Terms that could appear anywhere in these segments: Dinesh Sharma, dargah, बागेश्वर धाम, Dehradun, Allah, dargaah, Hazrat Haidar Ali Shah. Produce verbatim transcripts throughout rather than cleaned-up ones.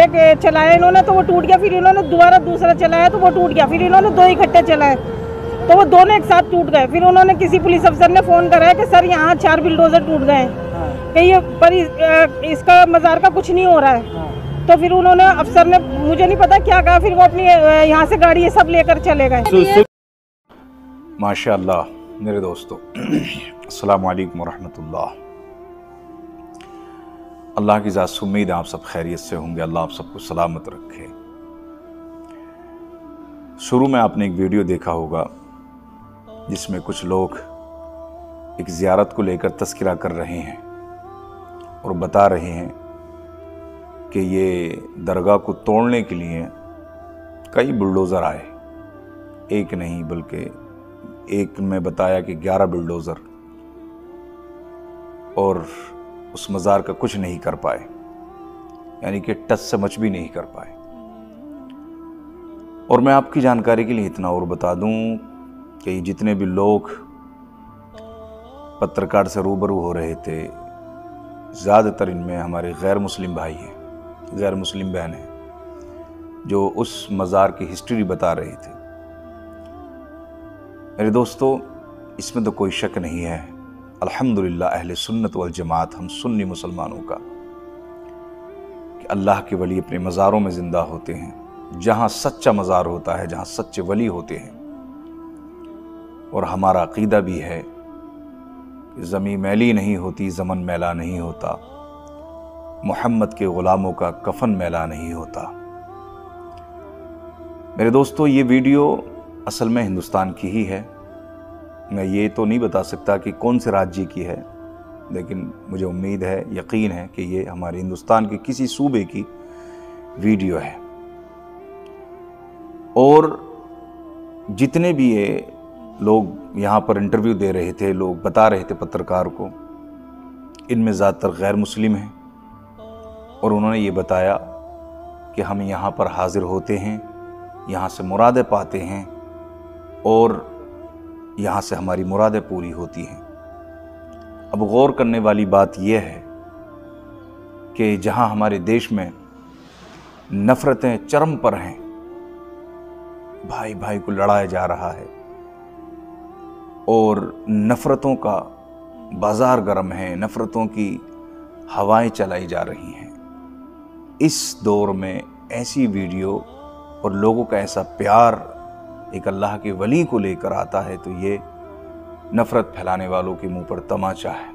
एक चलाया इन्होंने तो वो टूट गया, फिर इन्होंने दोबारा दूसरा चलाया तो वो टूट गया, फिर इन्होंने दो इकट्ठे चलाए तो वो दोनों एक साथ टूट गए। फिर उन्होंने किसी पुलिस अफसर ने फ़ोन कराया कि सर यहाँ चार बिल्डोजर टूट गए कहीं पर, इस, इसका मज़ार का कुछ नहीं हो रहा है। तो फिर उन्होंने अफसर ने मुझे नहीं पता क्या कहा, फिर वो अपनी यहाँ से गाड़ी ये सब लेकर चले गए। माशाल्लाह मेरे दोस्तों, अस्सलामु अलैकुम वरहमतुल्लाह। अल्लाह की ज़ात से उम्मीद है आप सब खैरियत से होंगे, अल्लाह आप सबको सलामत रखे। शुरू में आपने एक वीडियो देखा होगा जिसमें कुछ लोग एक ज़ियारत को लेकर तस्करा कर रहे हैं और बता रहे हैं कि ये दरगाह को तोड़ने के लिए कई बुलडोज़र आए, एक नहीं बल्कि एक में बताया कि ग्यारह बुलडोज़र, और उस मज़ार का कुछ नहीं कर पाए, यानी कि टच समझ भी नहीं कर पाए। और मैं आपकी जानकारी के लिए इतना और बता दूं कि जितने भी लोग पत्रकार से रूबरू हो रहे थे, ज़्यादातर इनमें हमारे गैर मुस्लिम भाई हैं, गैर मुस्लिम बहन हैं, जो उस मज़ार की हिस्ट्री बता रहे थे। मेरे दोस्तों, इसमें तो कोई शक नहीं है, अल्हम्दुलिल्लाह अहले सुन्नत वल जमात, हम सुन्नी मुसलमानों का, कि अल्लाह के वली अपने मज़ारों में ज़िंदा होते हैं, जहाँ सच्चा मज़ार होता है, जहाँ सच्चे वली होते हैं। और हमारा अक़ीदा भी है कि ज़मीं मैली नहीं होती, ज़मन मैला नहीं होता, मोहम्मद के ग़ुलामों का कफ़न मैला नहीं होता। मेरे दोस्तों, ये वीडियो असल में हिंदुस्तान की ही है, मैं ये तो नहीं बता सकता कि कौन से राज्य की है, लेकिन मुझे उम्मीद है, यकीन है कि ये हमारे हिंदुस्तान के किसी सूबे की वीडियो है। और जितने भी ये लोग यहाँ पर इंटरव्यू दे रहे थे, लोग बता रहे थे पत्रकार को, इनमें ज़्यादातर गैर मुस्लिम हैं। और उन्होंने ये बताया कि हम यहाँ पर हाज़िर होते हैं, यहाँ से मुरादें पाते हैं और यहाँ से हमारी मुरादें पूरी होती हैं। अब गौर करने वाली बात यह है कि जहाँ हमारे देश में नफ़रतें चरम पर हैं, भाई भाई को लड़ाया जा रहा है और नफ़रतों का बाज़ार गर्म है, नफ़रतों की हवाएं चलाई जा रही हैं, इस दौर में ऐसी वीडियो और लोगों का ऐसा प्यार एक अल्लाह के वली को लेकर आता है, तो ये नफ़रत फैलाने वालों के मुंह पर तमाचा है।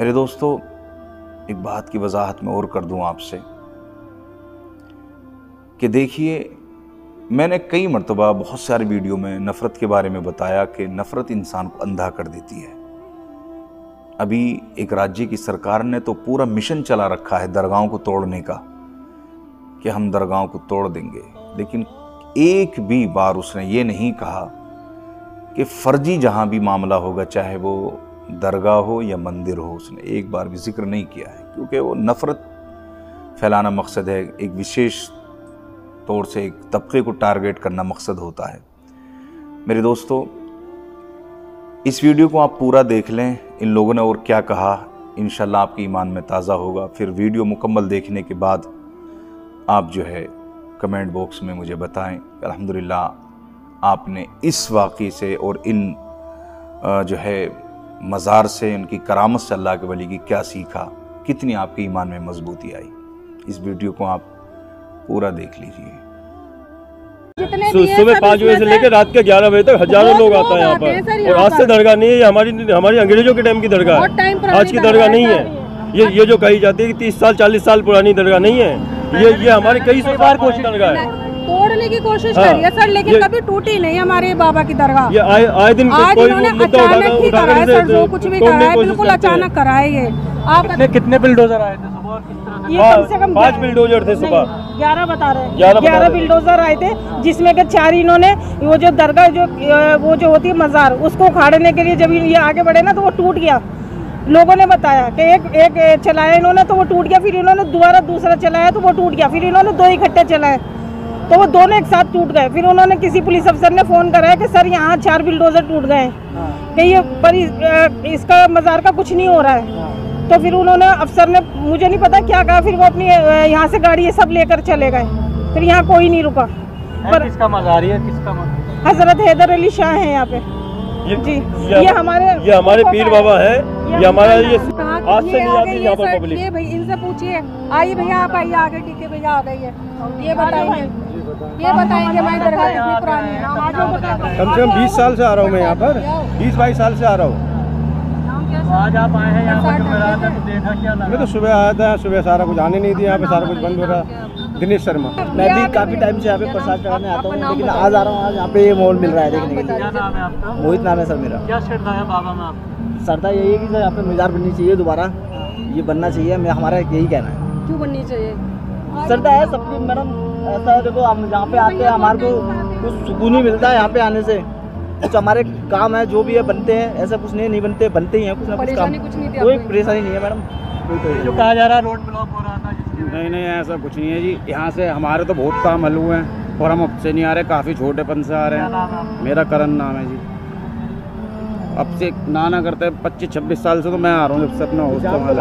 मेरे दोस्तों, एक बात की वजाहत मैं और कर दूं आपसे कि देखिए, मैंने कई मर्तबा बहुत सारे वीडियो में नफ़रत के बारे में बताया कि नफ़रत इंसान को अंधा कर देती है। अभी एक राज्य की सरकार ने तो पूरा मिशन चला रखा है दरगाहों को तोड़ने का कि हम दरगाहों को तोड़ देंगे, लेकिन एक भी बार उसने ये नहीं कहा कि फर्जी जहाँ भी मामला होगा, चाहे वो दरगाह हो या मंदिर हो, उसने एक बार भी जिक्र नहीं किया है, क्योंकि वो नफ़रत फैलाना मकसद है, एक विशेष तौर से एक तबके को टारगेट करना मकसद होता है। मेरे दोस्तों, इस वीडियो को आप पूरा देख लें, इन लोगों ने और क्या कहा, इंशाल्लाह आपके ईमान में ताज़ा होगा। फिर वीडियो मुकम्मल देखने के बाद आप जो है कमेंट बॉक्स में मुझे बताएं कि अल्हम्दुलिल्लाह आपने इस वाक़े से और इन जो है मज़ार से, उनकी करामत से अल्लाह के वली की क्या सीखा, कितनी आपके ईमान में मजबूती आई। इस वीडियो को आप पूरा देख लीजिए। सुबह पाँच बजे से लेकर रात के ग्यारह बजे तक हजारों लोग आता है यहाँ पर। और आज से दरगाह नहीं है, हमारी हमारी अंग्रेजों के टाइम की दरगाह है, आज की दरगाह नहीं है। ये ये जो कही जाती है कि तीस साल चालीस साल पुरानी दरगाह नहीं है, ये ये हमारे कई सौ बार कोशिश तोड़ने की कोशिश करी है सर, लेकिन कभी टूटी नहीं हमारे बाबा की दरगाह। ये आए आए दिन कोई मुद्दा उठाना उठाना सर, जो कुछ भी करा है बिल्कुल अचानक करा है। ये आप कितने बिल्डोजर आए थे सुबह और किस तरह? ये कम से कम पाँच बिल्डोजर थे सुबह, ग्यारह बता रहे हैं, ग्यारह बिल्डोजर आए थे, जिसमें के चार इन्होंने वो जो दरगाह जो वो जो होती है मज़ार, उसको उखाड़ने के लिए जब ये आगे बढ़े ना तो वो टूट गया। लोगों ने बताया कि एक एक चलाया इन्होंने तो वो टूट गया, फिर इन्होंने दोबारा दूसरा चलाया तो वो टूट गया, फिर इन्होंने दो इकट्ठे चलाए तो वो दोनों एक साथ टूट गए। फिर उन्होंने किसी पुलिस अफसर ने फ़ोन कराया कि सर यहाँ चार बिल्डोजर टूट गए कहीं पर, इसका मज़ार का कुछ नहीं हो रहा है। तो फिर उन्होंने अफसर ने मुझे नहीं पता क्या कहा, फिर वो अपनी यहाँ से गाड़ी ये सब लेकर चले गए। फिर यहाँ कोई नहीं रुका। पर किसका मज़ार है? किसका मज़ार? हजरत हैदर अली शाह है यहाँ पे जी। ये हमारे ये हमारे पीर बाबा है, ये हमारा ये आज से नहीं आती यहाँ पर पब्लिक। ये भाई इनसे पूछिए। आइए भैया, आप आइए आगे। ठीक है भैया, आ गई है। ये बताइए, ये बताएंगे हमारी दरगाह कितनी पुरानी है। कम से कम बीस साल से आ रहा हूँ मैं यहाँ पर, बीस बाईस साल से आ रहा हूँ। आज आप आए हैं यहाँ पर, देखा क्या? मैं तो सुबह आया था, सुबह सारा कुछ आने नहीं दिया, यहाँ पे सारा कुछ बंद हो रहा। दिनेश शर्मा। मैं भी काफी टाइम से यहाँ पे प्रसाद चढ़ाने आता हूँ, लेकिन आज आ रहा हूँ, आज यहाँ पे ये माहौल मिल रहा है देखने के लिए। क्या नाम है आपका? मोहित नाम है सर मेरा। क्या श्रद्धा है बाबा में आपको? श्रद्धा यही है कि सर यहाँ पे मज़ार बननी चाहिए दोबारा, ये बनना चाहिए। मैं हमारा यही कहना है। क्यों बननी चाहिए? श्रद्धा है सबकी मैडम। ऐसा है देखो, हम यहाँ पे आते हैं, हमारे को कुछ सुकून ही मिलता है यहाँ पे आने से। कुछ हमारे काम है जो भी है बनते हैं, ऐसा कुछ नहीं नहीं बनते, बनते ही हैं कुछ ना कुछ काम। कोई परेशानी नहीं है मैडम। जो कहा जा रहा है रोड ब्लॉक हो रहा था, नहीं नहीं ऐसा कुछ नहीं है जी। यहाँ से हमारे तो बहुत काम हल हुए हैं और हम अब से नहीं आ रहे, काफ़ी छोटेपन से आ रहे हैं। मेरा करण नाम है जी। अब से नाना करते हैं पच्चीस छब्बीस साल से तो मैं आ रहा हूँ जब से अपना हॉस्टल।